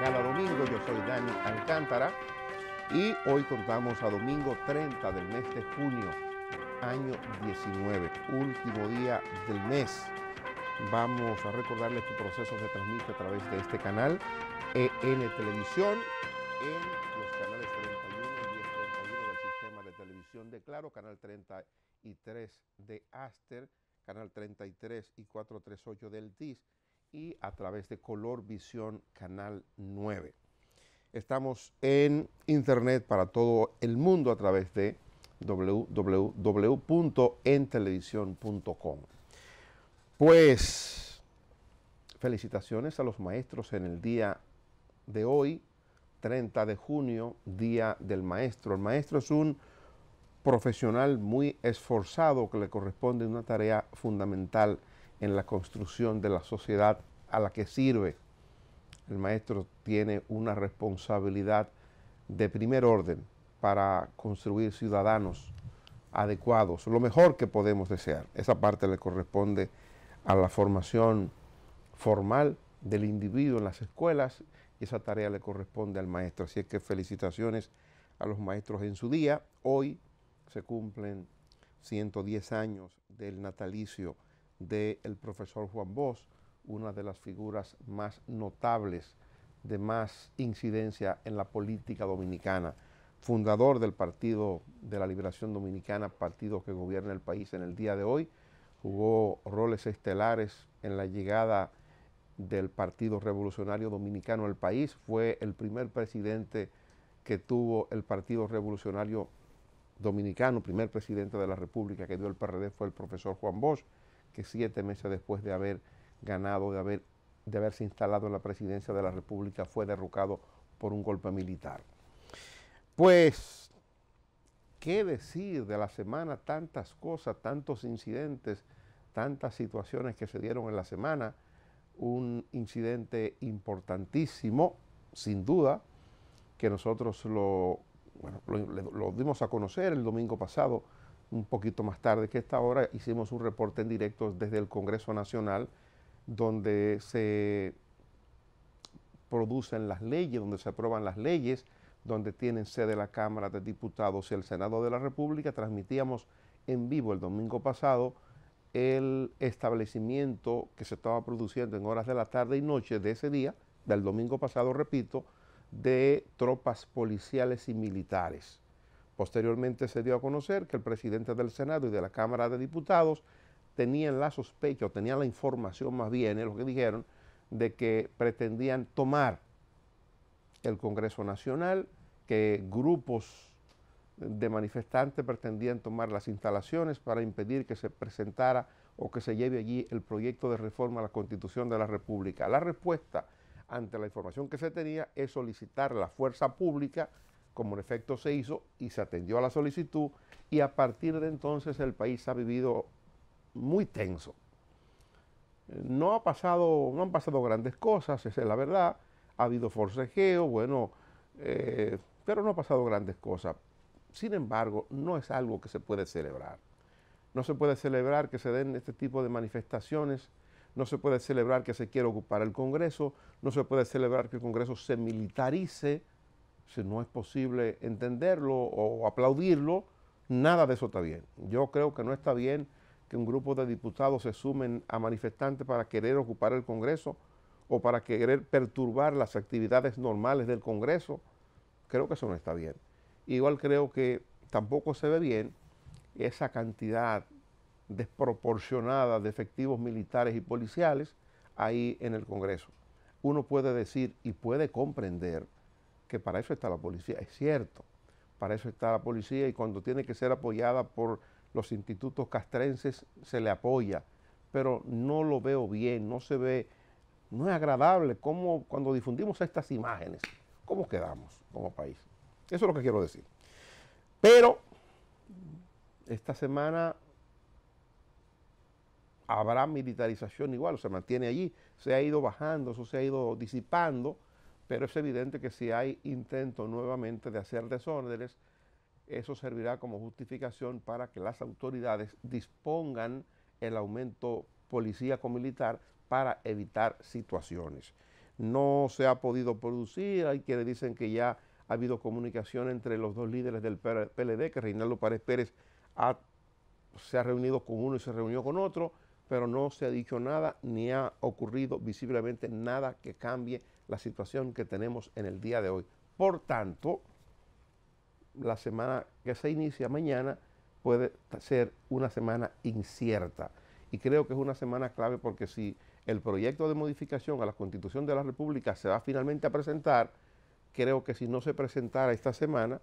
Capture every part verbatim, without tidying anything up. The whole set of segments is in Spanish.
cada domingo. Yo soy Dani Alcántara y hoy contamos a domingo treinta del mes de junio, año diecinueve, último día del mes. Vamos a recordarles que Proceso se transmite a través de este canal, entelevisión, en los canales treinta y uno y diez treinta y uno del sistema de televisión de Claro, canal treinta y tres de Aster, canal treinta y tres y cuatrocientos treinta y ocho del T I S y a través de Color Visión, canal nueve. Estamos en internet para todo el mundo a través de doble u doble u doble u punto entelevisión punto com. Pues, felicitaciones a los maestros en el día de hoy, treinta de junio, Día del Maestro. El maestro es un profesional muy esforzado que le corresponde una tarea fundamental en la construcción de la sociedad a la que sirve. El maestro tiene una responsabilidad de primer orden para construir ciudadanos adecuados, lo mejor que podemos desear. Esa parte le corresponde a la formación formal del individuo en las escuelas y esa tarea le corresponde al maestro. Así es que felicitaciones a los maestros en su día. Hoy se cumplen ciento diez años del natalicio del profesor Juan Bosch, una de las figuras más notables, de más incidencia en la política dominicana, fundador del Partido de la Liberación Dominicana, partido que gobierna el país en el día de hoy. Jugó roles estelares en la llegada del Partido Revolucionario Dominicano al país. Fue el primer presidente que tuvo el Partido Revolucionario Dominicano, primer presidente de la República que dio el P R D fue el profesor Juan Bosch, que siete meses después de haber ganado, de, haber, de haberse instalado en la presidencia de la República, fue derrocado por un golpe militar. Pues, ¿qué decir de la semana? Tantas cosas, tantos incidentes, tantas situaciones que se dieron en la semana. Un incidente importantísimo, sin duda, que nosotros lo... Bueno, lo, lo dimos a conocer el domingo pasado, un poquito más tarde que esta hora, hicimos un reporte en directo desde el Congreso Nacional, donde se producen las leyes, donde se aprueban las leyes, donde tienen sede la Cámara de Diputados y el Senado de la República. Transmitíamos en vivo el domingo pasado el establecimiento que se estaba produciendo en horas de la tarde y noche de ese día, del domingo pasado, repito, de tropas policiales y militares. Posteriormente se dio a conocer que el presidente del Senado y de la Cámara de Diputados tenían la sospecha, o tenían la información más bien, es lo que dijeron, de que pretendían tomar el Congreso Nacional, que grupos de manifestantes pretendían tomar las instalaciones para impedir que se presentara o que se lleve allí el proyecto de reforma a la Constitución de la República. La respuesta ante la información que se tenía es solicitar la fuerza pública, como en efecto se hizo, y se atendió a la solicitud, y a partir de entonces el país ha vivido muy tenso. No ha pasado, no han pasado grandes cosas, esa es la verdad, ha habido forcejeo, bueno, eh, pero no ha pasado grandes cosas. Sin embargo, no es algo que se puede celebrar. No se puede celebrar que se den este tipo de manifestaciones. No se puede celebrar que se quiera ocupar el Congreso, no se puede celebrar que el Congreso se militarice, si no es posible entenderlo o aplaudirlo, nada de eso está bien. Yo creo que no está bien que un grupo de diputados se sumen a manifestantes para querer ocupar el Congreso o para querer perturbar las actividades normales del Congreso. Creo que eso no está bien. Igual creo que tampoco se ve bien esa cantidad desproporcionada de efectivos militares y policiales ahí en el Congreso. Uno puede decir y puede comprender que para eso está la policía, es cierto, para eso está la policía y cuando tiene que ser apoyada por los institutos castrenses se le apoya, pero no lo veo bien, no se ve, no es agradable como cuando difundimos estas imágenes, cómo quedamos como país. Eso es lo que quiero decir. Pero esta semana habrá militarización igual, se mantiene allí, se ha ido bajando, eso se ha ido disipando, pero es evidente que si hay intento nuevamente de hacer desórdenes, eso servirá como justificación para que las autoridades dispongan el aumento policíaco militar para evitar situaciones. no se ha podido producir. Hay quienes dicen que ya ha habido comunicación entre los dos líderes del P L D, que Reinaldo Paredes Pérez ha, se ha reunido con uno y se reunió con otro, pero no se ha dicho nada ni ha ocurrido visiblemente nada que cambie la situación que tenemos en el día de hoy. Por tanto, la semana que se inicia mañana puede ser una semana incierta, y creo que es una semana clave porque si el proyecto de modificación a la Constitución de la República se va finalmente a presentar, creo que si no se presentara esta semana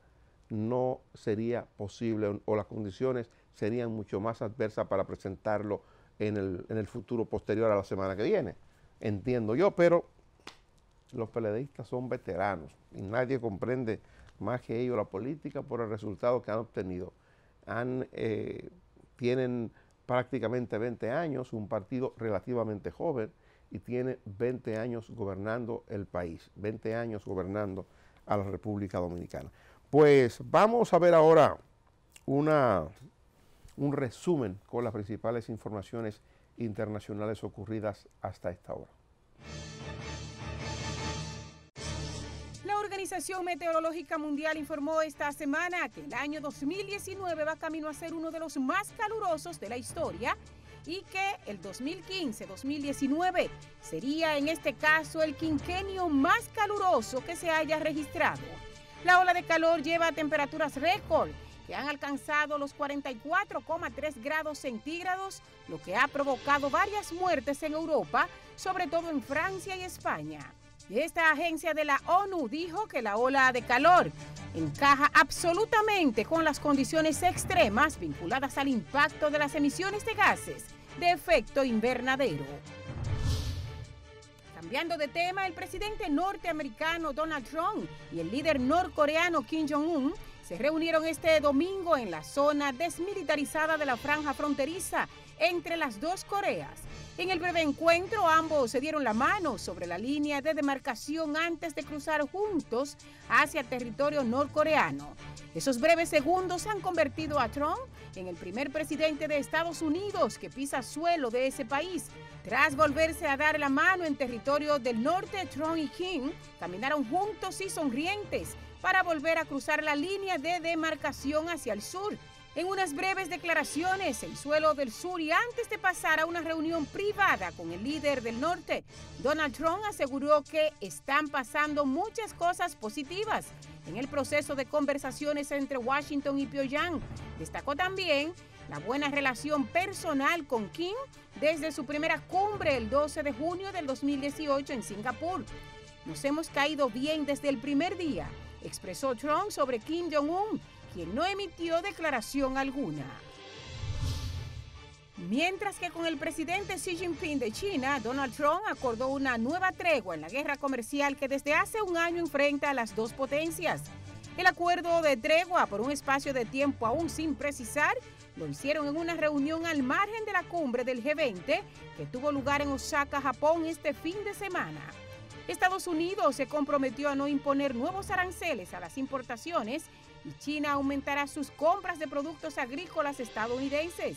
no sería posible o las condiciones serían mucho más adversas para presentarlo en el, en el futuro posterior a la semana que viene, entiendo yo, pero los peledeístas son veteranos y nadie comprende más que ellos la política por el resultado que han obtenido. Han, eh, tienen prácticamente veinte años, un partido relativamente joven, y tiene veinte años gobernando el país, veinte años gobernando a la República Dominicana. Pues vamos a ver ahora una, un resumen con las principales informaciones internacionales ocurridas hasta esta hora. La Organización Meteorológica Mundial informó esta semana que el año dos mil diecinueve va camino a ser uno de los más calurosos de la historia y que el dos mil quince dos mil diecinueve sería en este caso el quinquenio más caluroso que se haya registrado. La ola de calor lleva a temperaturas récord que han alcanzado los cuarenta y cuatro coma tres grados centígrados, lo que ha provocado varias muertes en Europa, sobre todo en Francia y España. Esta agencia de la ONU dijo que la ola de calor encaja absolutamente con las condiciones extremas vinculadas al impacto de las emisiones de gases de efecto invernadero. Cambiando de tema, el presidente norteamericano Donald Trump y el líder norcoreano Kim Jong-un se reunieron este domingo en la zona desmilitarizada de la franja fronteriza entre las dos Coreas. En el breve encuentro, ambos se dieron la mano sobre la línea de demarcación antes de cruzar juntos hacia territorio norcoreano. Esos breves segundos han convertido a Trump en el primer presidente de Estados Unidos que pisa suelo de ese país. Tras volverse a dar la mano en territorio del norte, Trump y Kim caminaron juntos y sonrientes para volver a cruzar la línea de demarcación hacia el sur. En unas breves declaraciones en suelo del sur y antes de pasar a una reunión privada con el líder del norte, Donald Trump aseguró que están pasando muchas cosas positivas en el proceso de conversaciones entre Washington y Pyongyang. Destacó también la buena relación personal con Kim desde su primera cumbre el doce de junio del dos mil dieciocho en Singapur. Nos hemos caído bien desde el primer día, expresó Trump sobre Kim Jong-un, quien no emitió declaración alguna. Mientras que con el presidente Xi Jinping de China, Donald Trump acordó una nueva tregua en la guerra comercial que desde hace un año enfrenta a las dos potencias. El acuerdo de tregua por un espacio de tiempo aún sin precisar lo hicieron en una reunión al margen de la cumbre del G veinte que tuvo lugar en Osaka, Japón, este fin de semana. Estados Unidos se comprometió a no imponer nuevos aranceles a las importaciones y China aumentará sus compras de productos agrícolas estadounidenses.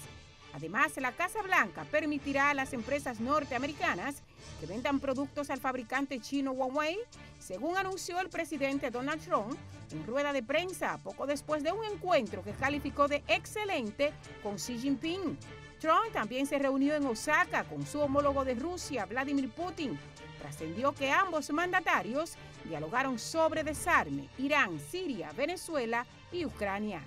Además, la Casa Blanca permitirá a las empresas norteamericanas que vendan productos al fabricante chino Huawei, según anunció el presidente Donald Trump en rueda de prensa poco después de un encuentro que calificó de excelente con Xi Jinping. Trump también se reunió en Osaka con su homólogo de Rusia, Vladimir Putin. Trascendió que ambos mandatarios dialogaron sobre desarme, Irán, Siria, Venezuela y Ucrania.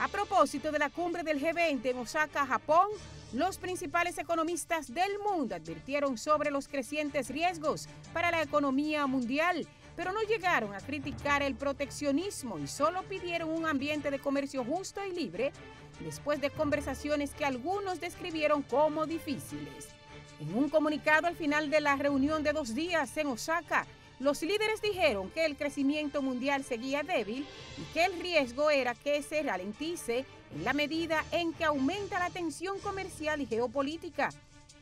A propósito de la cumbre del G veinte en Osaka, Japón, los principales economistas del mundo advirtieron sobre los crecientes riesgos para la economía mundial, pero no llegaron a criticar el proteccionismo y solo pidieron un ambiente de comercio justo y libre después de conversaciones que algunos describieron como difíciles. En un comunicado al final de la reunión de dos días en Osaka, los líderes dijeron que el crecimiento mundial seguía débil y que el riesgo era que se ralentice en la medida en que aumenta la tensión comercial y geopolítica.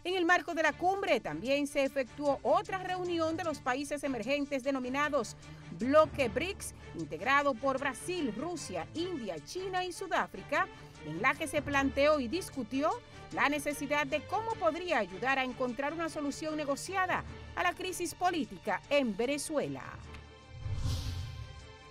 En el marco de la cumbre también se efectuó otra reunión de los países emergentes denominados bloque BRICS, integrado por Brasil, Rusia, India, China y Sudáfrica, en la que se planteó y discutió la necesidad de cómo podría ayudar a encontrar una solución negociada a la crisis política en Venezuela.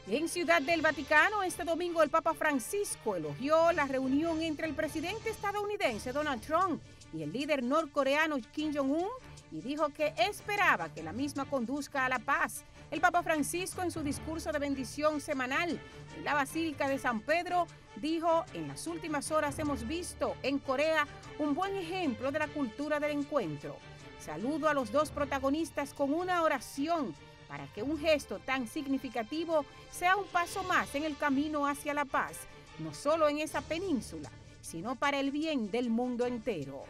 En Ciudad del Vaticano, este domingo el Papa Francisco elogió la reunión entre el presidente estadounidense Donald Trump y el líder norcoreano Kim Jong-un y dijo que esperaba que la misma conduzca a la paz. El Papa Francisco, en su discurso de bendición semanal en la Basílica de San Pedro, dijo: en las últimas horas hemos visto en Corea un buen ejemplo de la cultura del encuentro. Saludo a los dos protagonistas con una oración para que un gesto tan significativo sea un paso más en el camino hacia la paz, no solo en esa península, sino para el bien del mundo entero.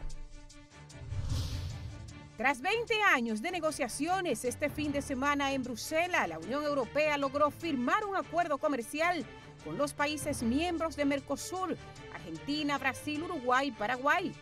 Tras veinte años de negociaciones, este fin de semana en Bruselas, la Unión Europea logró firmar un acuerdo comercial con los países miembros de Mercosur, Argentina, Brasil, Uruguay y Paraguay.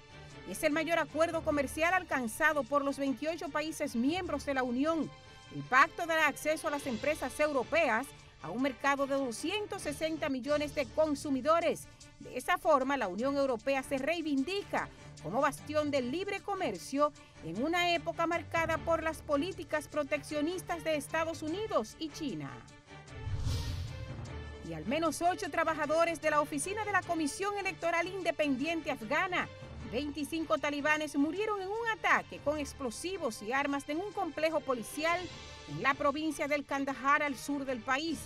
Es el mayor acuerdo comercial alcanzado por los veintiocho países miembros de la Unión. El pacto dará acceso a las empresas europeas a un mercado de doscientos sesenta millones de consumidores. De esa forma, la Unión Europea se reivindica como bastión del libre comercio en una época marcada por las políticas proteccionistas de Estados Unidos y China. Y al menos ocho trabajadores de la oficina de la Comisión Electoral Independiente afgana, veinticinco talibanes, murieron en un ataque con explosivos y armas en un complejo policial en la provincia del Kandahar, al sur del país.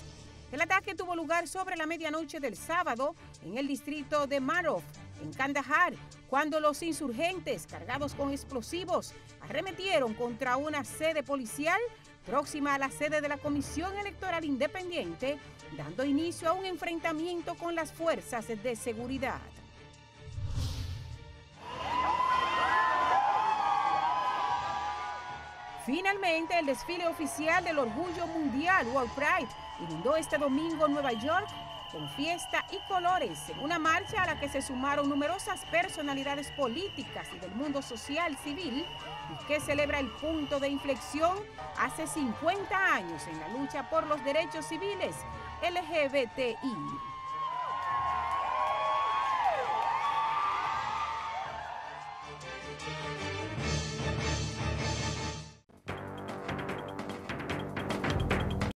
El ataque tuvo lugar sobre la medianoche del sábado en el distrito de Marov, en Kandahar, cuando los insurgentes, cargados con explosivos, arremetieron contra una sede policial próxima a la sede de la Comisión Electoral Independiente, dando inicio a un enfrentamiento con las fuerzas de seguridad. Finalmente, el desfile oficial del Orgullo Mundial, World Pride, inundó este domingo Nueva York con fiesta y colores, en una marcha a la que se sumaron numerosas personalidades políticas y del mundo social civil, y que celebra el punto de inflexión hace cincuenta años en la lucha por los derechos civiles L G B T I.